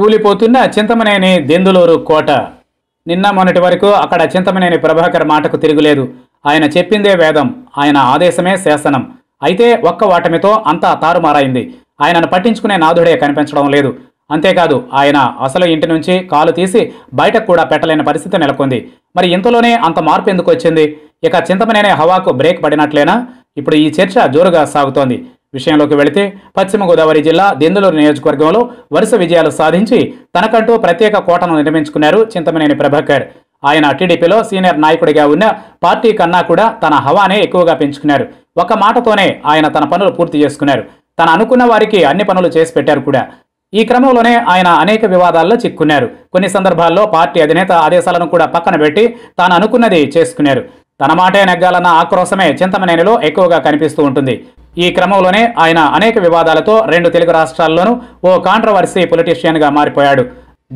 కూలిపోతున్న చింతమనేని దెందులూరు కోట. నిన్న మొన్నటి వరకు అక్కడ చింతమనేని ప్రభాకర్ మాటకు తిరుగులేదు. ఆయన చెప్పిందే వేదం, ఆయన ఆదేశమే శాసనం. అయితే ఒక్క ఓటమితో అంతా తారుమారైంది. ఆయనను పట్టించుకునే నాథుడే కనిపించడం లేదు. అంతేకాదు, ఆయన అసలు ఇంటి నుంచి కాలు తీసి బయటకు కూడా పెట్టలేని పరిస్థితి నెలకొంది. మరి ఇంతలోనే అంత మార్పు ఎందుకు వచ్చింది? ఇక చింతమనేని హవాకు బ్రేక్ పడినట్లేనా? ఇప్పుడు ఈ చర్చ జోరుగా సాగుతోంది. విషయంలోకి వెళితే, పశ్చిమ గోదావరి జిల్లా దెందులూరు నియోజకవర్గంలో వరుస విజయాలు సాధించి తనకంటూ ప్రత్యేక కోటను నిర్మించుకున్నారు చింతమనేని ప్రభాకర్. ఆయన టీడీపీలో సీనియర్ నాయకుడిగా ఉన్న పార్టీ కన్నా కూడా తన హవానే ఎక్కువగా పెంచుకున్నారు. ఒక మాటతోనే ఆయన తన పనులు పూర్తి చేసుకున్నారు. తను అనుకున్న వారికి అన్ని పనులు చేసి పెట్టారు కూడా. ఈ క్రమంలోనే ఆయన అనేక వివాదాల్లో చిక్కున్నారు. కొన్ని సందర్భాల్లో పార్టీ అధినేత ఆదేశాలను కూడా పక్కన పెట్టి తాను అనుకున్నది చేసుకున్నారు. తన మాటే నెగ్గాలన్న ఆక్రోశమే చింతమనేనిలో ఎక్కువగా కనిపిస్తూ ఉంటుంది. ఈ క్రమంలోనే ఆయన అనేక వివాదాలతో 2 తెలుగు రాష్ట్రాల్లోనూ ఓ కాంట్రవర్సీ పొలిటీషియన్గా మారిపోయాడు.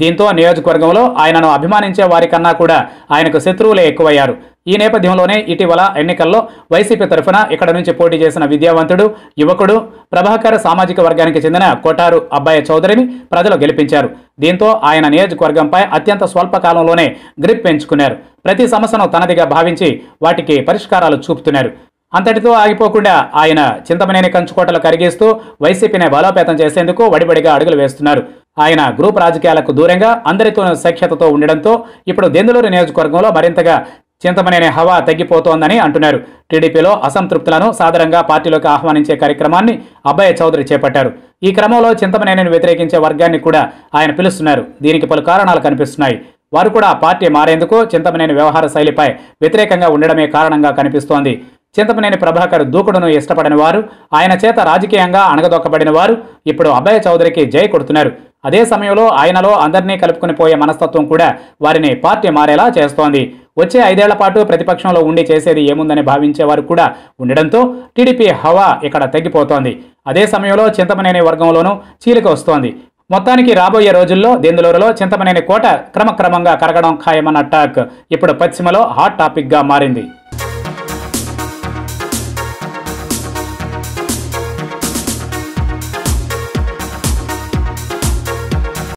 దీంతో నియోజకవర్గంలో ఆయనను అభిమానించే వారికన్నా కూడా ఆయనకు శత్రువులే ఎక్కువయ్యారు. ఈ నేపథ్యంలోనే ఇటీవల ఎన్నికల్లో వైసీపీ తరఫున ఇక్కడ నుంచి పోటీ చేసిన విద్యావంతుడు, యువకుడు, ప్రభాకర్ సామాజిక వర్గానికి చెందిన కొటారు అబ్బాయి చౌదరిని ప్రజలు గెలిపించారు. దీంతో ఆయన నియోజకవర్గంపై అత్యంత స్వల్పకాలంలోనే గ్రిప్ పెంచుకున్నారు. ప్రతి సమస్యను తనదిగా భావించి వాటికి పరిష్కారాలు చూపుతున్నారు. అంతటితో ఆగిపోకుండా ఆయన చింతమనేని కంచుకోటలు కరిగిస్తూ వైసీపీని బలోపేతం చేసేందుకు వడిబడిగా అడుగులు వేస్తున్నారు. ఆయన గ్రూప్ రాజకీయాలకు దూరంగా అందరితోనూ సఖ్యతతో ఉండడంతో ఇప్పుడు దెందులూరు నియోజకవర్గంలో మరింతగా చింతమనేని హవా తగ్గిపోతోందని అంటున్నారు. టీడీపీలో అసంతృప్తులను సాధారణంగా పార్టీలోకి ఆహ్వానించే కార్యక్రమాన్ని అబ్బాయి చౌదరి చేపట్టారు. ఈ క్రమంలో చింతమనేనిని వ్యతిరేకించే వర్గాన్ని కూడా ఆయన పిలుస్తున్నారు. దీనికి పలు కారణాలు కనిపిస్తున్నాయి. వారు కూడా పార్టీ మారేందుకు చింతమనేని వ్యవహార శైలిపై వ్యతిరేకంగా ఉండడమే కారణంగా కనిపిస్తోంది. చింతమనేని ప్రభాకర్ దూకుడును ఇష్టపడిన వారు, ఆయన చేత రాజకీయంగా అణగదొక్కబడిన వారు ఇప్పుడు అబ్బాయి చౌదరికి జై కొడుతున్నారు. అదే సమయంలో ఆయనలో అందరినీ కలుపుకుని పోయే మనస్తత్వం కూడా వారిని పార్టీ మారేలా చేస్తోంది. వచ్చే 5 ఏళ్ల పాటు ప్రతిపక్షంలో ఉండి చేసేది ఏముందని భావించేవారు కూడా ఉండడంతో టీడీపీ హవా ఇక్కడ తగ్గిపోతోంది. అదే సమయంలో చింతమనేని వర్గంలోనూ చీలిక వస్తోంది. మొత్తానికి రాబోయే రోజుల్లో దెందులూరులో చింతమనేని కోట క్రమక్రమంగా కరగడం ఖాయమన్న టాక్ ఇప్పుడు పశ్చిమలో హాట్ టాపిక్గా మారింది.